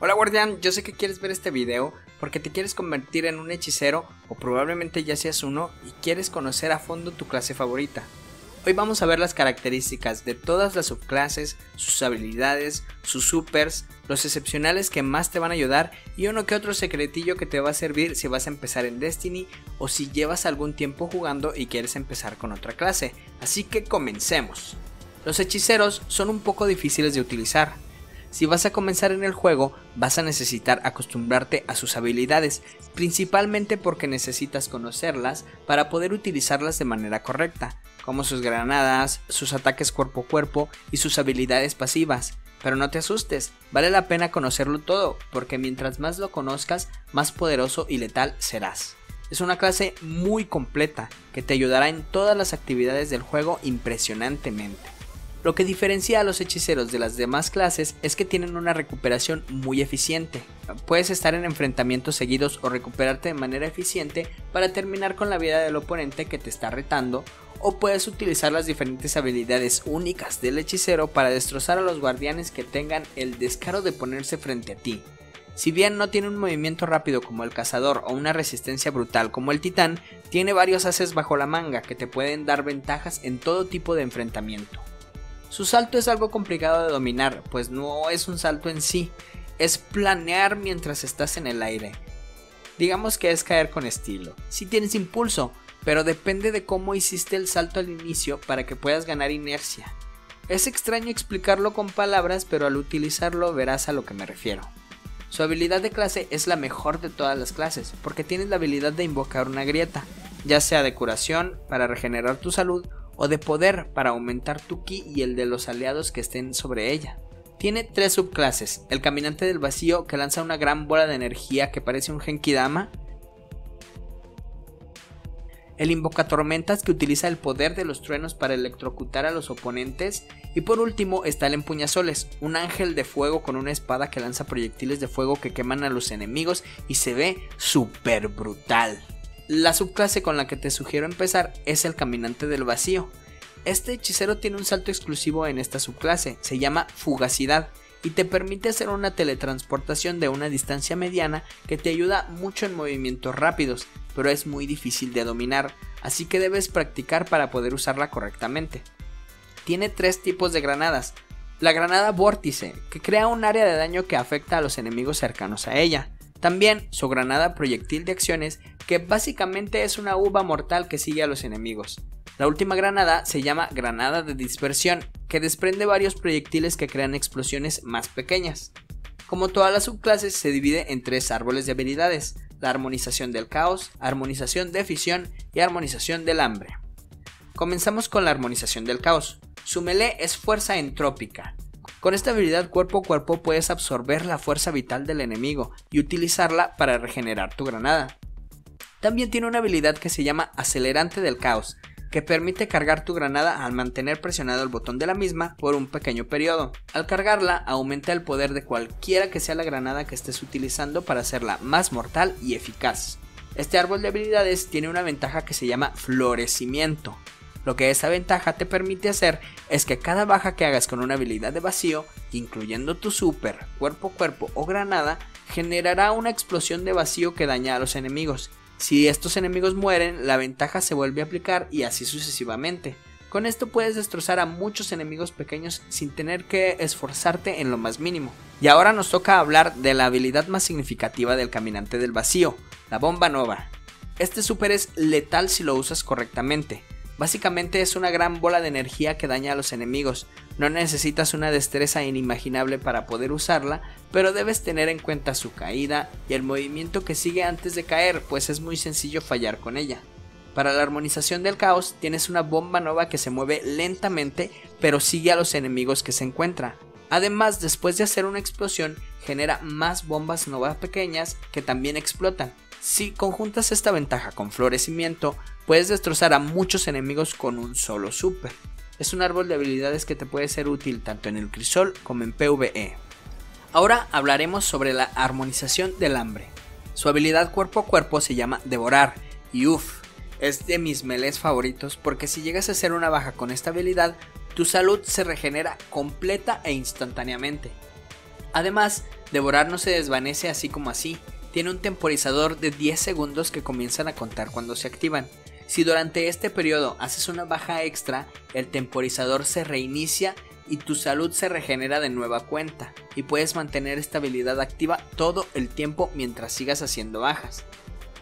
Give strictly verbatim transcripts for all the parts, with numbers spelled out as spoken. Hola guardián, yo sé que quieres ver este video porque te quieres convertir en un hechicero o probablemente ya seas uno y quieres conocer a fondo tu clase favorita. Hoy vamos a ver las características de todas las subclases, sus habilidades, sus supers, los excepcionales que más te van a ayudar y uno que otro secretillo que te va a servir si vas a empezar en Destiny o si llevas algún tiempo jugando y quieres empezar con otra clase. Así que comencemos. Los hechiceros son un poco difíciles de utilizar. Si vas a comenzar en el juego, vas a necesitar acostumbrarte a sus habilidades, principalmente porque necesitas conocerlas para poder utilizarlas de manera correcta, como sus granadas, sus ataques cuerpo a cuerpo y sus habilidades pasivas. Pero no te asustes, vale la pena conocerlo todo, porque mientras más lo conozcas, más poderoso y letal serás. Es una clase muy completa, que te ayudará en todas las actividades del juego impresionantemente. Lo que diferencia a los hechiceros de las demás clases es que tienen una recuperación muy eficiente. Puedes estar en enfrentamientos seguidos o recuperarte de manera eficiente para terminar con la vida del oponente que te está retando, o puedes utilizar las diferentes habilidades únicas del hechicero para destrozar a los guardianes que tengan el descaro de ponerse frente a ti. Si bien no tiene un movimiento rápido como el cazador o una resistencia brutal como el titán, tiene varios ases bajo la manga que te pueden dar ventajas en todo tipo de enfrentamiento. Su salto es algo complicado de dominar, pues no es un salto en sí, es planear mientras estás en el aire. Digamos que es caer con estilo. Sí tienes impulso, pero depende de cómo hiciste el salto al inicio para que puedas ganar inercia. Es extraño explicarlo con palabras, pero al utilizarlo verás a lo que me refiero. Su habilidad de clase es la mejor de todas las clases, porque tienes la habilidad de invocar una grieta, ya sea de curación, para regenerar tu salud, o de poder para aumentar tu ki y el de los aliados que estén sobre ella. Tiene tres subclases: el caminante del vacío, que lanza una gran bola de energía que parece un Genkidama; el invocatormentas, que utiliza el poder de los truenos para electrocutar a los oponentes; y por último está el empuñasoles, un ángel de fuego con una espada que lanza proyectiles de fuego que queman a los enemigos y se ve súper brutal. La subclase con la que te sugiero empezar es el caminante del vacío. Este hechicero tiene un salto exclusivo en esta subclase, se llama fugacidad, y te permite hacer una teletransportación de una distancia mediana que te ayuda mucho en movimientos rápidos, pero es muy difícil de dominar, así que debes practicar para poder usarla correctamente. Tiene tres tipos de granadas: la granada vórtice, que crea un área de daño que afecta a los enemigos cercanos a ella; también su granada proyectil de acciones, que básicamente es una uva mortal que sigue a los enemigos; la última granada se llama granada de dispersión, que desprende varios proyectiles que crean explosiones más pequeñas. Como todas las subclases, se divide en tres árboles de habilidades: la armonización del caos, armonización de fisión y armonización del hambre. Comenzamos con la armonización del caos. Su melee es fuerza entrópica. Con esta habilidad cuerpo a cuerpo puedes absorber la fuerza vital del enemigo y utilizarla para regenerar tu granada. También tiene una habilidad que se llama acelerante del caos, que permite cargar tu granada al mantener presionado el botón de la misma por un pequeño periodo. Al cargarla, aumenta el poder de cualquiera que sea la granada que estés utilizando para hacerla más mortal y eficaz. Este árbol de habilidades tiene una ventaja que se llama florecimiento. Lo que esa ventaja te permite hacer es que cada baja que hagas con una habilidad de vacío, incluyendo tu super, cuerpo a cuerpo o granada, generará una explosión de vacío que daña a los enemigos. Si estos enemigos mueren, la ventaja se vuelve a aplicar y así sucesivamente. Con esto puedes destrozar a muchos enemigos pequeños sin tener que esforzarte en lo más mínimo. Y ahora nos toca hablar de la habilidad más significativa del caminante del vacío, la bomba nova. Este super es letal si lo usas correctamente. Básicamente es una gran bola de energía que daña a los enemigos. No necesitas una destreza inimaginable para poder usarla, pero debes tener en cuenta su caída y el movimiento que sigue antes de caer, pues es muy sencillo fallar con ella. Para la armonización del caos tienes una bomba nova que se mueve lentamente, pero sigue a los enemigos que se encuentra. Además, después de hacer una explosión, genera más bombas novas pequeñas que también explotan. Si conjuntas esta ventaja con florecimiento, puedes destrozar a muchos enemigos con un solo super. Es un árbol de habilidades que te puede ser útil tanto en el crisol como en PvE. Ahora hablaremos sobre la armonización del hambre. Su habilidad cuerpo a cuerpo se llama devorar, y uff, es de mis melees favoritos, porque si llegas a hacer una baja con esta habilidad, tu salud se regenera completa e instantáneamente. Además, Devorar no se desvanece así como así, tiene un temporizador de diez segundos que comienzan a contar cuando se activan. Si durante este periodo haces una baja extra, el temporizador se reinicia y tu salud se regenera de nueva cuenta, y puedes mantener esta habilidad activa todo el tiempo mientras sigas haciendo bajas.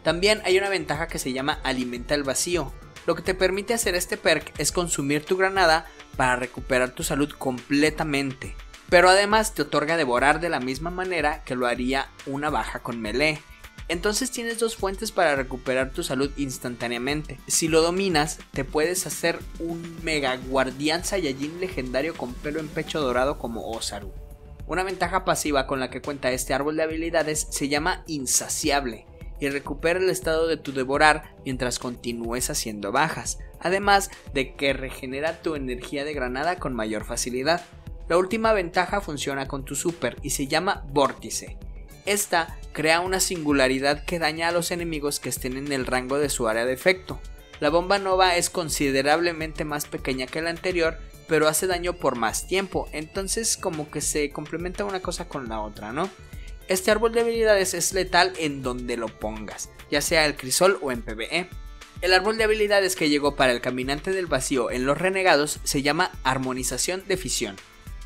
También hay una ventaja que se llama alimenta el vacío. Lo que te permite hacer este perk es consumir tu granada para recuperar tu salud completamente, pero además te otorga devorar de la misma manera que lo haría una baja con melee. Entonces tienes dos fuentes para recuperar tu salud instantáneamente. Si lo dominas, te puedes hacer un mega guardián Saiyajin legendario con pelo en pecho dorado como Ozaru. Una ventaja pasiva con la que cuenta este árbol de habilidades se llama insaciable, y recupera el estado de tu devorar mientras continúes haciendo bajas, además de que regenera tu energía de granada con mayor facilidad. La última ventaja funciona con tu super y se llama vórtice. Esta crea una singularidad que daña a los enemigos que estén en el rango de su área de efecto. La bomba nova es considerablemente más pequeña que la anterior, pero hace daño por más tiempo, entonces como que se complementa una cosa con la otra, ¿no? Este árbol de habilidades es letal en donde lo pongas, ya sea el crisol o en PvE. El árbol de habilidades que llegó para el caminante del vacío en los renegados se llama armonización de fisión.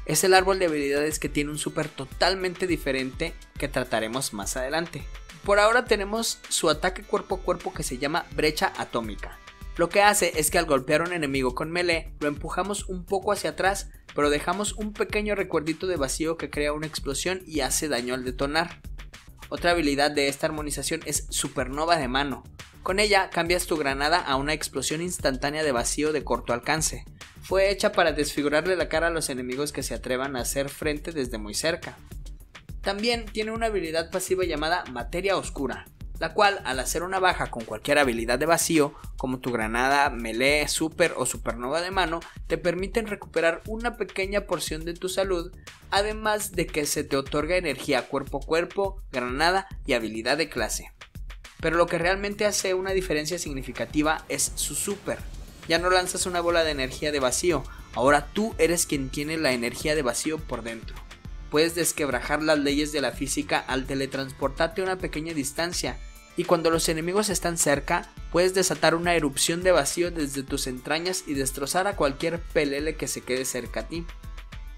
Es el árbol de habilidades que tiene un super totalmente diferente que trataremos más adelante. Por ahora tenemos su ataque cuerpo a cuerpo que se llama brecha atómica. Lo que hace es que al golpear a un enemigo con melee lo empujamos un poco hacia atrás, pero dejamos un pequeño recuerdito de vacío que crea una explosión y hace daño al detonar. Otra habilidad de esta armonización es supernova de mano. Con ella cambias tu granada a una explosión instantánea de vacío de corto alcance. Fue hecha para desfigurarle la cara a los enemigos que se atrevan a hacer frente desde muy cerca. También tiene una habilidad pasiva llamada materia oscura, la cual al hacer una baja con cualquier habilidad de vacío, como tu granada, melee, super o supernova de mano, te permiten recuperar una pequeña porción de tu salud, además de que se te otorga energía cuerpo a cuerpo, granada y habilidad de clase. Pero lo que realmente hace una diferencia significativa es su super. Ya no lanzas una bola de energía de vacío, ahora tú eres quien tiene la energía de vacío por dentro. Puedes desquebrajar las leyes de la física al teletransportarte a una pequeña distancia, y cuando los enemigos están cerca, puedes desatar una erupción de vacío desde tus entrañas y destrozar a cualquier pelele que se quede cerca a ti.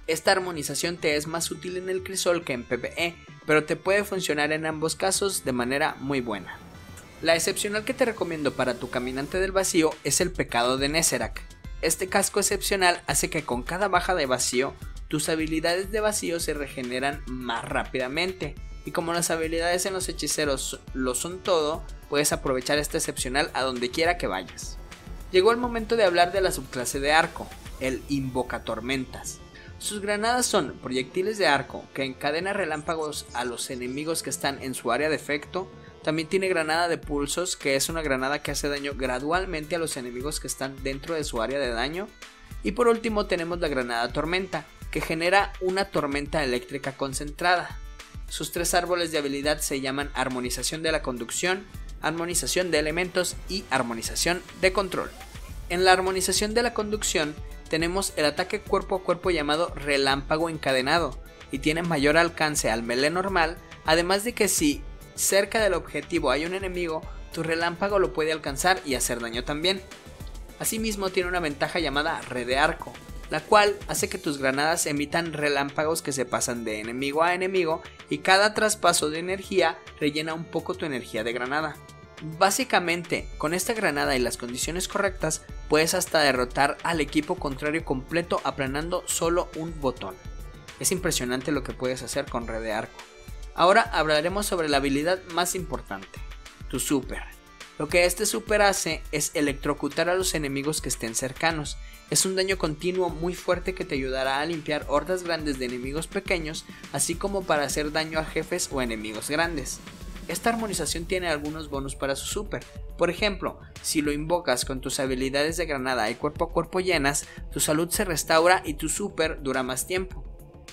Esta armonización te es más útil en el crisol que en PvE, pero te puede funcionar en ambos casos de manera muy buena. La excepcional que te recomiendo para tu caminante del vacío es el Pecado de Neserac. Este casco excepcional hace que con cada baja de vacío, tus habilidades de vacío se regeneran más rápidamente, y como las habilidades en los hechiceros lo son todo, puedes aprovechar este excepcional a donde quiera que vayas. Llegó el momento de hablar de la subclase de arco, el Invocatormentas. Sus granadas son proyectiles de arco que encadena relámpagos a los enemigos que están en su área de efecto. También tiene granada de pulsos, que es una granada que hace daño gradualmente a los enemigos que están dentro de su área de daño. Y por último tenemos la granada tormenta, que genera una tormenta eléctrica concentrada. Sus tres árboles de habilidad se llaman armonización de la conducción, armonización de elementos y armonización de control. En la armonización de la conducción tenemos el ataque cuerpo a cuerpo llamado relámpago encadenado, y tiene mayor alcance al melee normal, además de que si cerca del objetivo hay un enemigo, tu relámpago lo puede alcanzar y hacer daño también. Asimismo tiene una ventaja llamada red de arco, la cual hace que tus granadas emitan relámpagos que se pasan de enemigo a enemigo, y cada traspaso de energía rellena un poco tu energía de granada. Básicamente, con esta granada y las condiciones correctas, puedes hasta derrotar al equipo contrario completo aplanando solo un botón. Es impresionante lo que puedes hacer con red de arco. Ahora hablaremos sobre la habilidad más importante, tu super. Lo que este super hace es electrocutar a los enemigos que estén cercanos. Es un daño continuo muy fuerte que te ayudará a limpiar hordas grandes de enemigos pequeños, así como para hacer daño a jefes o enemigos grandes. Esta armonización tiene algunos bonus para su super. Por ejemplo, si lo invocas con tus habilidades de granada y cuerpo a cuerpo llenas, tu salud se restaura y tu super dura más tiempo.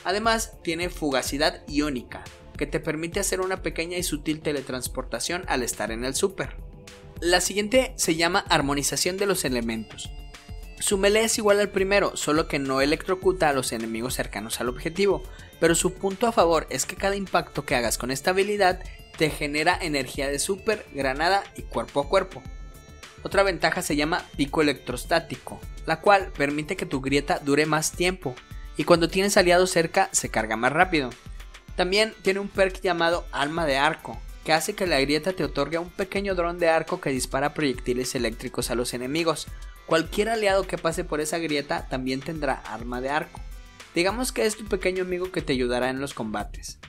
Además, tiene fugacidad iónica, que te permite hacer una pequeña y sutil teletransportación al estar en el super. La siguiente se llama armonización de los elementos. Su melee es igual al primero, solo que no electrocuta a los enemigos cercanos al objetivo. pero su punto a favor es que cada impacto que hagas con esta habilidad te genera energía de super, granada y cuerpo a cuerpo. Otra ventaja se llama pico electrostático, la cual permite que tu grieta dure más tiempo y cuando tienes aliados cerca se carga más rápido. También tiene un perk llamado alma de arco, que hace que la grieta te otorgue un pequeño dron de arco que dispara proyectiles eléctricos a los enemigos. Cualquier aliado que pase por esa grieta también tendrá arma de arco. Digamos que es tu pequeño amigo que te ayudará en los combates.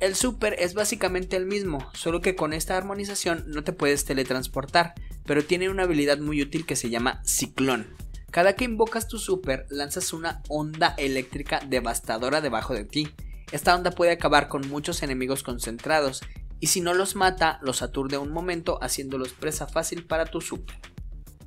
El super es básicamente el mismo, solo que con esta armonización no te puedes teletransportar, pero tiene una habilidad muy útil que se llama ciclón. Cada que invocas tu super, lanzas una onda eléctrica devastadora debajo de ti. Esta onda puede acabar con muchos enemigos concentrados, y si no los mata, los aturde un momento haciéndolos presa fácil para tu super.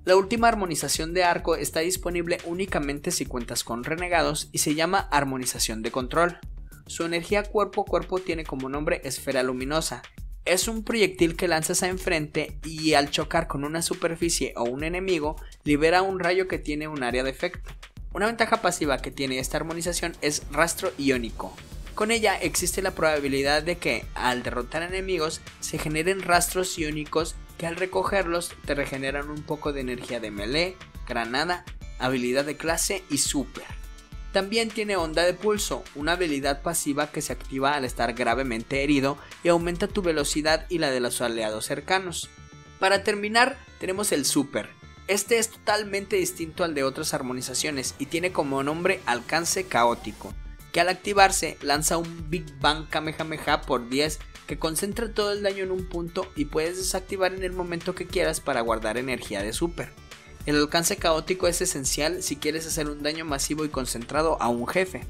La última armonización de arco está disponible únicamente si cuentas con renegados y se llama armonización de control. Su energía cuerpo a cuerpo tiene como nombre esfera luminosa. Es un proyectil que lanzas a enfrente y al chocar con una superficie o un enemigo libera un rayo que tiene un área de efecto. Una ventaja pasiva que tiene esta armonización es rastro iónico. Con ella existe la probabilidad de que, al derrotar enemigos, se generen rastros iónicos que al recogerlos te regeneran un poco de energía de melee, granada, habilidad de clase y super. También tiene onda de pulso, una habilidad pasiva que se activa al estar gravemente herido y aumenta tu velocidad y la de los aliados cercanos. Para terminar, tenemos el super. Este es totalmente distinto al de otras armonizaciones y tiene como nombre alcance caótico, que al activarse lanza un Big Bang Kamehameha por diez que concentra todo el daño en un punto y puedes desactivar en el momento que quieras para guardar energía de super. El alcance caótico es esencial si quieres hacer un daño masivo y concentrado a un jefe.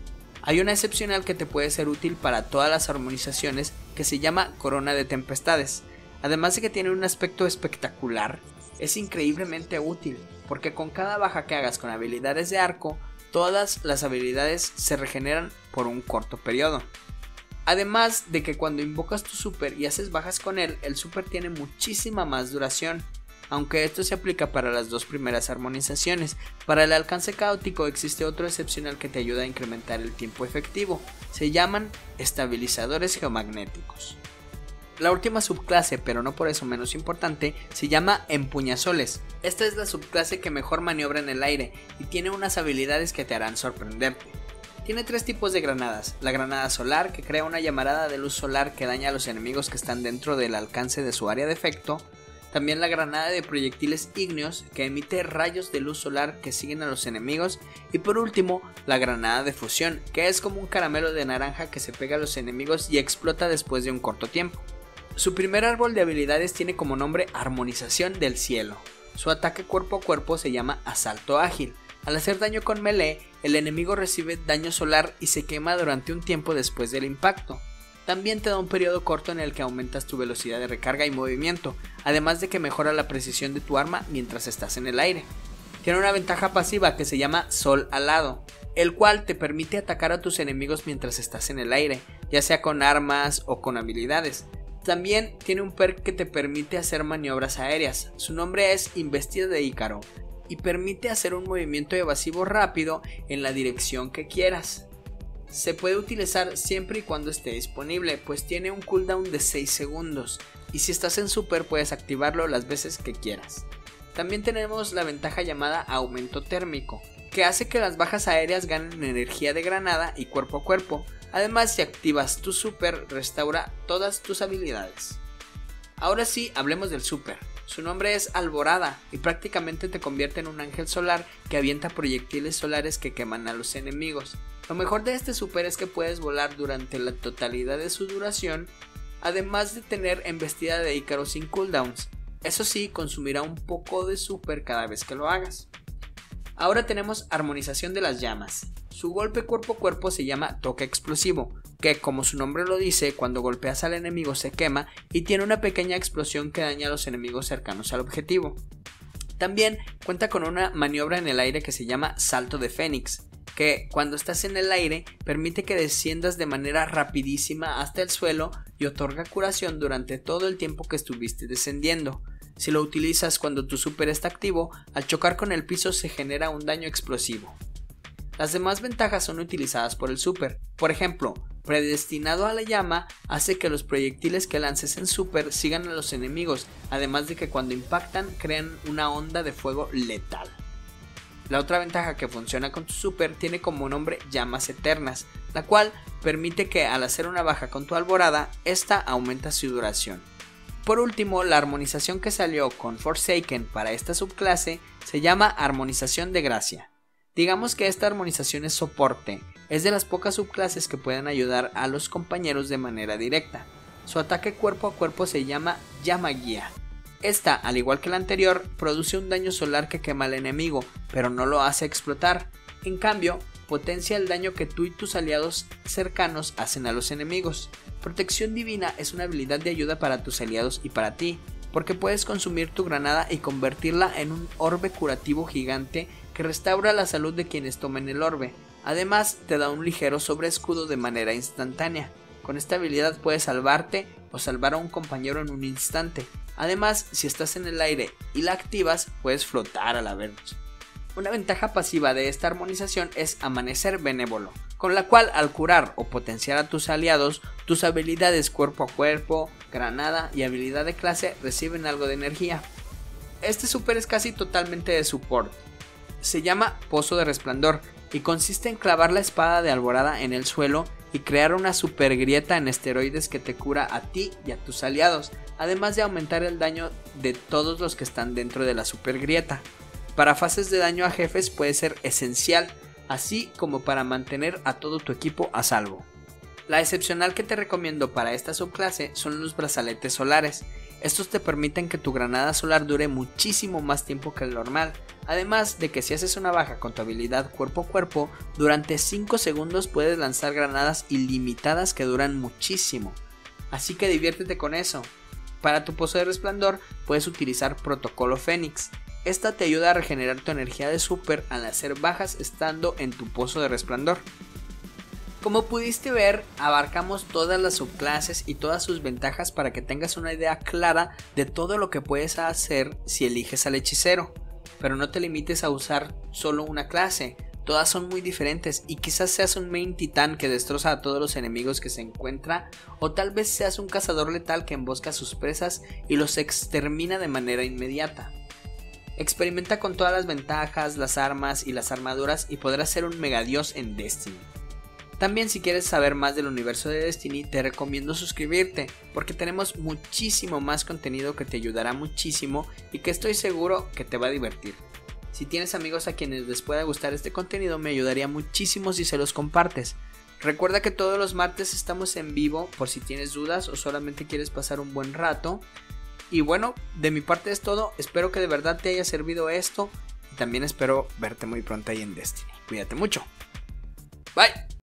Hay una excepcional que te puede ser útil para todas las armonizaciones que se llama Corona de Tempestades. Además de que tiene un aspecto espectacular, es increíblemente útil porque con cada baja que hagas con habilidades de arco, todas las habilidades se regeneran por un corto periodo. Además de que cuando invocas tu super y haces bajas con él, el super tiene muchísima más duración, aunque esto se aplica para las dos primeras armonizaciones. Para el alcance caótico existe otro excepcional que te ayuda a incrementar el tiempo efectivo, se llaman estabilizadores geomagnéticos. La última subclase, pero no por eso menos importante, se llama empuñazoles. Esta es la subclase que mejor maniobra en el aire y tiene unas habilidades que te harán sorprenderte. Tiene tres tipos de granadas, la granada solar que crea una llamarada de luz solar que daña a los enemigos que están dentro del alcance de su área de efecto, también la granada de proyectiles ígneos que emite rayos de luz solar que siguen a los enemigos y por último la granada de fusión que es como un caramelo de naranja que se pega a los enemigos y explota después de un corto tiempo. Su primer árbol de habilidades tiene como nombre Armonización del Cielo. Su ataque cuerpo a cuerpo se llama Asalto Ágil. Al hacer daño con melee, el enemigo recibe daño solar y se quema durante un tiempo después del impacto. También te da un periodo corto en el que aumentas tu velocidad de recarga y movimiento, además de que mejora la precisión de tu arma mientras estás en el aire. Tiene una ventaja pasiva que se llama Sol Alado, el cual te permite atacar a tus enemigos mientras estás en el aire, ya sea con armas o con habilidades. También tiene un perk que te permite hacer maniobras aéreas, su nombre es Investida de Ícaro y permite hacer un movimiento evasivo rápido en la dirección que quieras. Se puede utilizar siempre y cuando esté disponible, pues tiene un cooldown de seis segundos y si estás en super puedes activarlo las veces que quieras. También tenemos la ventaja llamada aumento térmico, que hace que las bajas aéreas ganen energía de granada y cuerpo a cuerpo. Además, si activas tu super, restaura todas tus habilidades. Ahora sí, hablemos del super. Su nombre es Alborada y prácticamente te convierte en un ángel solar que avienta proyectiles solares que queman a los enemigos. Lo mejor de este super es que puedes volar durante la totalidad de su duración, además de tener Embestida de Ícaro sin cooldowns. Eso sí, consumirá un poco de super cada vez que lo hagas. Ahora tenemos Armonización de las Llamas. Su golpe cuerpo a cuerpo se llama toque explosivo, que como su nombre lo dice, cuando golpeas al enemigo se quema y tiene una pequeña explosión que daña a los enemigos cercanos al objetivo. También cuenta con una maniobra en el aire que se llama salto de Fénix, que cuando estás en el aire permite que desciendas de manera rapidísima hasta el suelo y otorga curación durante todo el tiempo que estuviste descendiendo. Si lo utilizas cuando tu super está activo, al chocar con el piso se genera un daño explosivo. Las demás ventajas son utilizadas por el Super. Por ejemplo, Predestinado a la Llama hace que los proyectiles que lances en Super sigan a los enemigos, además de que cuando impactan crean una onda de fuego letal. La otra ventaja que funciona con tu Super tiene como nombre Llamas Eternas, la cual permite que al hacer una baja con tu Alborada, esta aumenta su duración. Por último, la armonización que salió con Forsaken para esta subclase se llama Armonización de Gracia. Digamos que esta armonización es soporte, es de las pocas subclases que pueden ayudar a los compañeros de manera directa. Su ataque cuerpo a cuerpo se llama Llama Guía. Esta, al igual que la anterior, produce un daño solar que quema al enemigo, pero no lo hace explotar. En cambio, potencia el daño que tú y tus aliados cercanos hacen a los enemigos. Protección Divina es una habilidad de ayuda para tus aliados y para ti, porque puedes consumir tu granada y convertirla en un orbe curativo gigante que restaura la salud de quienes tomen el orbe. Además, te da un ligero sobreescudo de manera instantánea. Con esta habilidad puedes salvarte o salvar a un compañero en un instante. Además, si estás en el aire y la activas, puedes flotar al habernos. Una ventaja pasiva de esta armonización es Amanecer Benévolo, con la cual al curar o potenciar a tus aliados, tus habilidades cuerpo a cuerpo, granada y habilidad de clase reciben algo de energía. Este super es casi totalmente de support. Se llama Pozo de Resplandor y consiste en clavar la espada de Alborada en el suelo y crear una super grieta en esteroides que te cura a ti y a tus aliados, además de aumentar el daño de todos los que están dentro de la super grieta. Para fases de daño a jefes puede ser esencial, así como para mantener a todo tu equipo a salvo. La excepcional que te recomiendo para esta subclase son los brazaletes solares. Estos te permiten que tu granada solar dure muchísimo más tiempo que el normal, además de que si haces una baja con tu habilidad cuerpo a cuerpo, durante cinco segundos puedes lanzar granadas ilimitadas que duran muchísimo, así que diviértete con eso. Para tu Pozo de Resplandor puedes utilizar Protocolo Fénix. Esta te ayuda a regenerar tu energía de super al hacer bajas estando en tu Pozo de Resplandor. Como pudiste ver, abarcamos todas las subclases y todas sus ventajas para que tengas una idea clara de todo lo que puedes hacer si eliges al hechicero. Pero no te limites a usar solo una clase, todas son muy diferentes y quizás seas un main titán que destroza a todos los enemigos que se encuentra, o tal vez seas un cazador letal que embosca a sus presas y los extermina de manera inmediata. Experimenta con todas las ventajas, las armas y las armaduras y podrás ser un megadios en Destiny. También si quieres saber más del universo de Destiny te recomiendo suscribirte porque tenemos muchísimo más contenido que te ayudará muchísimo y que estoy seguro que te va a divertir. Si tienes amigos a quienes les pueda gustar este contenido me ayudaría muchísimo si se los compartes. Recuerda que todos los martes estamos en vivo por si tienes dudas o solamente quieres pasar un buen rato. Y bueno, de mi parte es todo, espero que de verdad te haya servido esto y también espero verte muy pronto ahí en Destiny. Cuídate mucho. Bye.